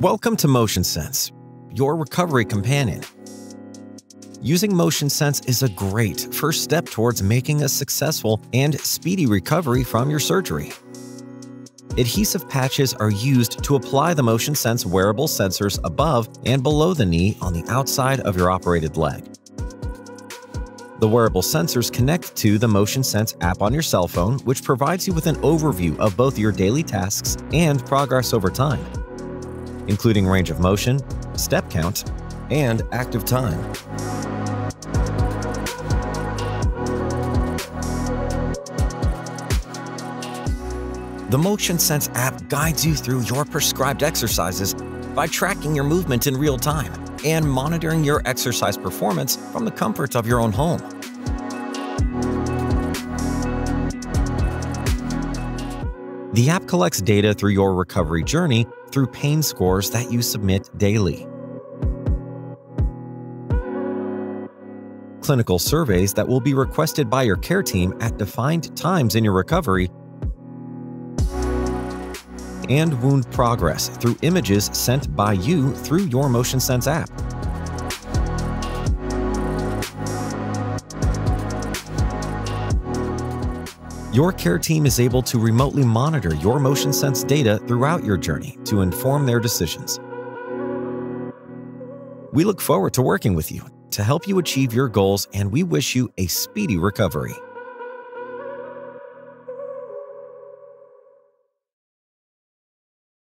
Welcome to MotionSense, your recovery companion. Using MotionSense is a great first step towards making a successful and speedy recovery from your surgery. Adhesive patches are used to apply the MotionSense wearable sensors above and below the knee on the outside of your operated leg. The wearable sensors connect to the MotionSense app on your cell phone, which provides you with an overview of both your daily tasks and progress over time, including range of motion, step count, and active time. The MotionSense app guides you through your prescribed exercises by tracking your movement in real time and monitoring your exercise performance from the comfort of your own home. The app collects data through your recovery journey through pain scores that you submit daily, clinical surveys that will be requested by your care team at defined times in your recovery, and wound progress through images sent by you through your MotionSense app. Your care team is able to remotely monitor your MotionSense data throughout your journey to inform their decisions. We look forward to working with you to help you achieve your goals, and we wish you a speedy recovery.